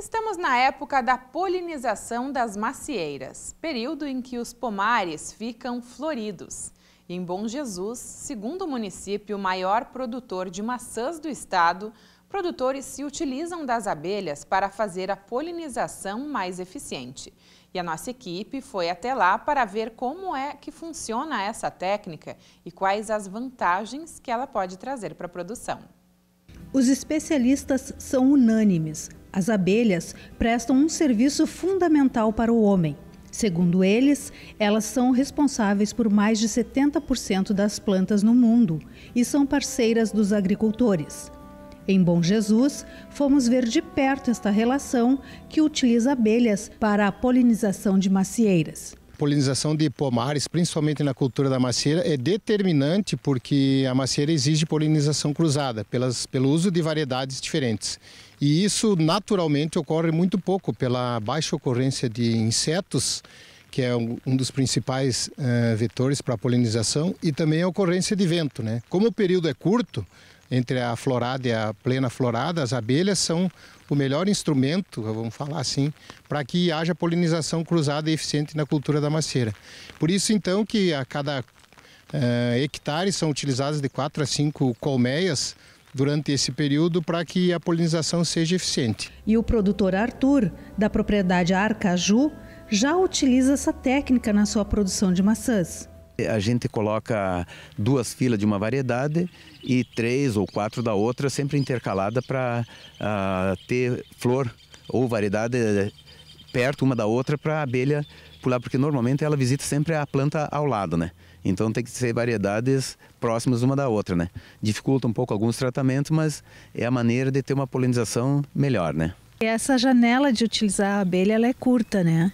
Estamos na época da polinização das macieiras, período em que os pomares ficam floridos. Em Bom Jesus, segundo o município maior produtor de maçãs do estado, produtores se utilizam das abelhas para fazer a polinização mais eficiente. E a nossa equipe foi até lá para ver como é que funciona essa técnica e quais as vantagens que ela pode trazer para a produção. Os especialistas são unânimes. As abelhas prestam um serviço fundamental para o homem. Segundo eles, elas são responsáveis por mais de 70% das plantas no mundo e são parceiras dos agricultores. Em Bom Jesus, fomos ver de perto esta relação que utiliza abelhas para a polinização de macieiras. A polinização de pomares, principalmente na cultura da macieira, é determinante porque a macieira exige polinização cruzada, pelo uso de variedades diferentes. E isso naturalmente ocorre muito pouco pela baixa ocorrência de insetos, que é um dos principais vetores para a polinização, e também a ocorrência de vento, né? Como o período é curto, entre a florada e a plena florada, as abelhas são o melhor instrumento, vamos falar assim, para que haja polinização cruzada e eficiente na cultura da macieira. Por isso, então, que a cada hectare são utilizadas de 4 a 5 colmeias durante esse período para que a polinização seja eficiente. E o produtor Arthur, da propriedade Aracaju, já utiliza essa técnica na sua produção de maçãs. A gente coloca 2 filas de uma variedade e 3 ou 4 da outra, sempre intercalada para ter flor ou variedade perto uma da outra para a abelha pular, porque normalmente ela visita sempre a planta ao lado, né? Então tem que ser variedades próximas uma da outra, né? Dificulta um pouco alguns tratamentos, mas é a maneira de ter uma polinização melhor, né? Essa janela de utilizar a abelha, ela é curta, né?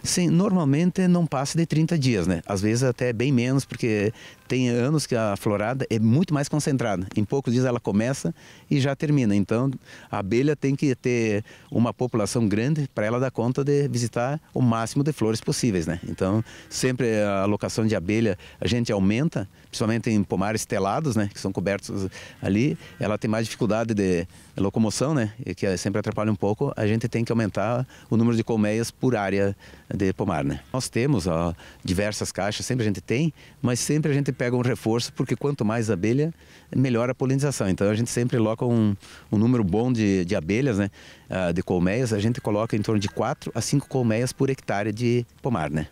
Sim, normalmente não passa de 30 dias, né? Às vezes até bem menos, porque tem anos que a florada é muito mais concentrada. Em poucos dias ela começa e já termina. Então, a abelha tem que ter uma população grande para ela dar conta de visitar o máximo de flores possíveis, né? Então, sempre a alocação de abelha a gente aumenta, principalmente em pomares telados, né? Que são cobertos ali. Ela tem mais dificuldade de locomoção, né? Que sempre atrapalha um pouco. A gente tem que aumentar o número de colmeias por área de pomar, né? Nós temos diversas caixas, sempre a gente tem, mas sempre a gente pega um reforço, porque quanto mais abelha, melhor a polinização. Então a gente sempre coloca um número bom de abelhas, né? De colmeias, a gente coloca em torno de 4 a 5 colmeias por hectare de pomar, né?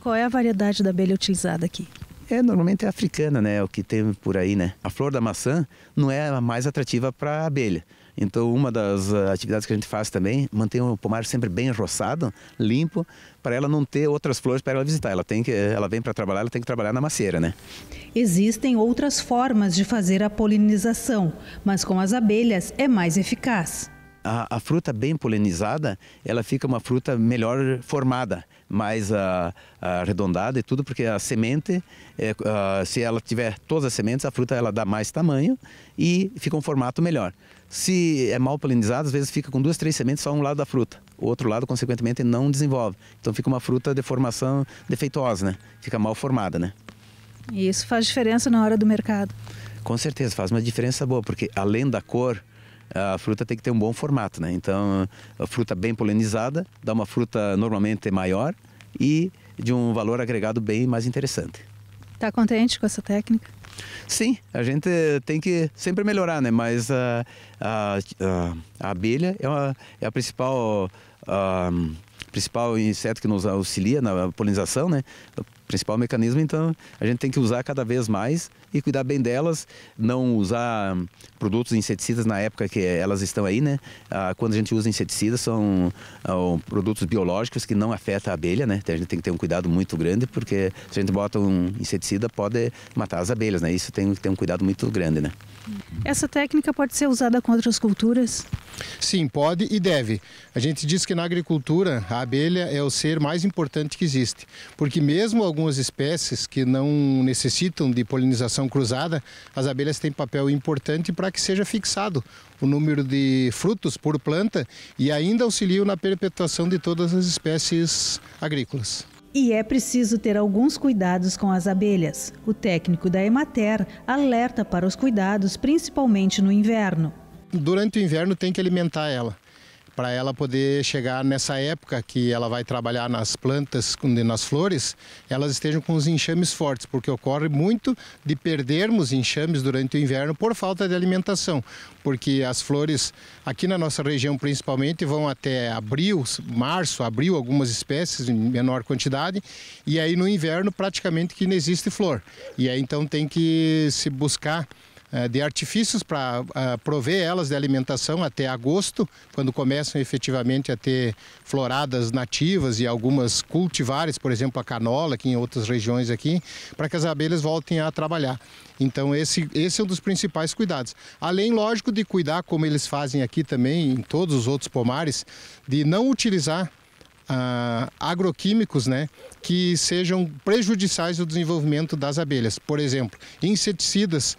Qual é a variedade da abelha utilizada aqui? Normalmente é africana, né? O que tem por aí, né? A flor da maçã não é a mais atrativa para a abelha. Então, uma das atividades que a gente faz também, mantém o pomar sempre bem roçado, limpo, para ela não ter outras flores para ela visitar. Ela vem para trabalhar, ela tem que trabalhar na macieira, né? Existem outras formas de fazer a polinização, mas com as abelhas é mais eficaz. A fruta bem polinizada, ela fica uma fruta melhor formada, mais arredondada e tudo, porque a semente, se ela tiver todas as sementes, a fruta ela dá mais tamanho e fica um formato melhor. Se é mal polinizado, às vezes fica com 2, 3 sementes só um lado da fruta. O outro lado, consequentemente, não desenvolve. Então fica uma fruta de formação defeituosa, né? Fica mal formada, né? E isso faz diferença na hora do mercado? Com certeza, faz uma diferença boa, porque além da cor, a fruta tem que ter um bom formato, né? Então, a fruta bem polinizada dá uma fruta normalmente maior e de um valor agregado bem mais interessante. Está contente com essa técnica? Sim, a gente tem que sempre melhorar, né? Mas a abelha é a principal inseto que nos auxilia na polinização, né? O principal mecanismo, então a gente tem que usar cada vez mais e cuidar bem delas, não usar produtos inseticidas na época que elas estão aí, né? Quando a gente usa inseticidas são produtos biológicos que não afetam a abelha, né? Então, a gente tem que ter um cuidado muito grande porque se a gente bota um inseticida pode matar as abelhas, né? Isso tem que ter um cuidado muito grande, né? Essa técnica pode ser usada com outras culturas? Sim, pode e deve. A gente diz que na agricultura a abelha é o ser mais importante que existe, porque mesmo algumas espécies que não necessitam de polinização cruzada, as abelhas têm papel importante para que seja fixado o número de frutos por planta e ainda auxiliam na perpetuação de todas as espécies agrícolas. E é preciso ter alguns cuidados com as abelhas. O técnico da Emater alerta para os cuidados, principalmente no inverno. Durante o inverno tem que alimentar ela. para ela poder chegar nessa época que ela vai trabalhar nas plantas, nas flores, elas estejam com os enxames fortes, porque ocorre muito de perdermos enxames durante o inverno por falta de alimentação, porque as flores aqui na nossa região principalmente vão até abril, março, abril, algumas espécies em menor quantidade, e aí no inverno praticamente que não existe flor. E aí então tem que se buscar de artifícios para prover elas de alimentação até agosto, quando começam efetivamente a ter floradas nativas e algumas cultivares, por exemplo a canola, que em outras regiões aqui, para que as abelhas voltem a trabalhar. Então esse é um dos principais cuidados. Além, lógico, de cuidar, como eles fazem aqui também, em todos os outros pomares, de não utilizar agroquímicos, né, que sejam prejudiciais ao desenvolvimento das abelhas. Por exemplo, inseticidas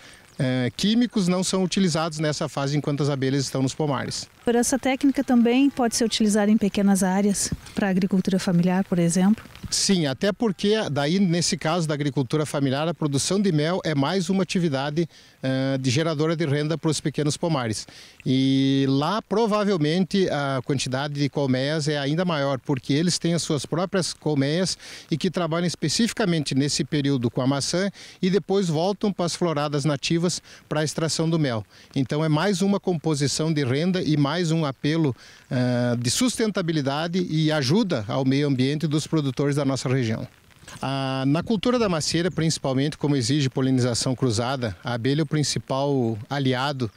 químicos não são utilizados nessa fase enquanto as abelhas estão nos pomares. Essa técnica também pode ser utilizada em pequenas áreas para agricultura familiar, por exemplo? Sim, até porque daí nesse caso da agricultura familiar a produção de mel é mais uma atividade de geradora de renda para os pequenos pomares. E lá provavelmente a quantidade de colmeias é ainda maior, porque eles têm as suas próprias colmeias e que trabalham especificamente nesse período com a maçã e depois voltam para as floradas nativas para a extração do mel. Então é mais uma composição de renda e mais um apelo de sustentabilidade e ajuda ao meio ambiente dos produtores da nossa região. Na cultura da macieira, principalmente, como exige polinização cruzada, a abelha é o principal aliado,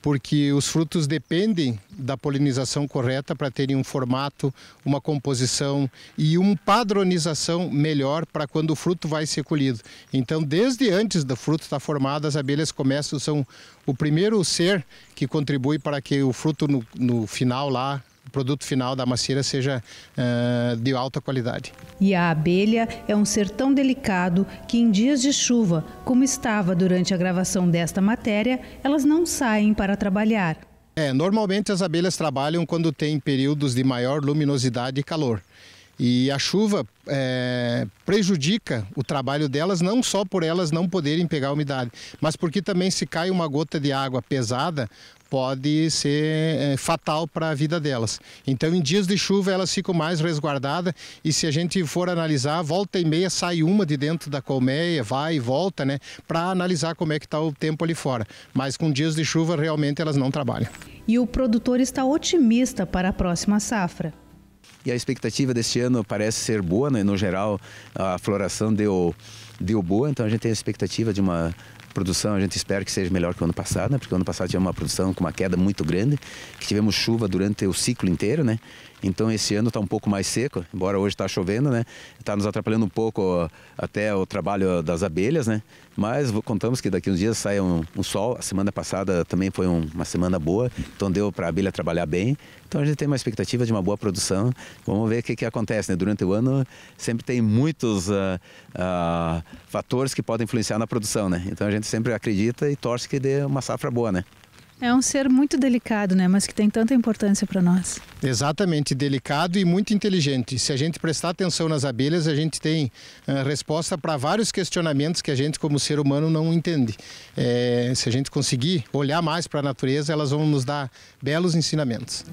porque os frutos dependem da polinização correta para terem um formato, uma composição e uma padronização melhor para quando o fruto vai ser colhido. Então, desde antes do fruto estar formado, as abelhas começam, são o primeiro ser que contribui para que o fruto no final lá, o produto final da macieira seja de alta qualidade. E a abelha é um ser tão delicado que em dias de chuva, como estava durante a gravação desta matéria, elas não saem para trabalhar. Normalmente as abelhas trabalham quando tem períodos de maior luminosidade e calor. E a chuva prejudica o trabalho delas, não só por elas não poderem pegar a umidade, mas porque também se cai uma gota de água pesada, pode ser fatal para a vida delas. Então, em dias de chuva, elas ficam mais resguardadas e se a gente for analisar, volta e meia sai uma de dentro da colmeia, vai e volta, né, para analisar como é que está o tempo ali fora. Mas com dias de chuva, realmente, elas não trabalham. E o produtor está otimista para a próxima safra. E a expectativa deste ano parece ser boa, né? No geral, a floração deu boa, então a gente tem a expectativa de uma produção, a gente espera que seja melhor que o ano passado, né? Porque o ano passado tinha uma produção com uma queda muito grande, que tivemos chuva durante o ciclo inteiro, né? Então esse ano está um pouco mais seco, embora hoje está chovendo, né? Está nos atrapalhando um pouco até o trabalho das abelhas, né? Mas contamos que daqui uns dias saia um sol. A semana passada também foi uma semana boa, então deu para a abelha trabalhar bem. Então a gente tem uma expectativa de uma boa produção. Vamos ver o que acontece, né? Durante o ano sempre tem muitos fatores que podem influenciar na produção, né? Então a gente sempre acredita e torce que dê uma safra boa, né? É um ser muito delicado, né? Mas que tem tanta importância para nós. Exatamente, delicado e muito inteligente. Se a gente prestar atenção nas abelhas, a gente tem resposta para vários questionamentos que a gente, como ser humano, não entende. Se a gente conseguir olhar mais para a natureza, elas vão nos dar belos ensinamentos.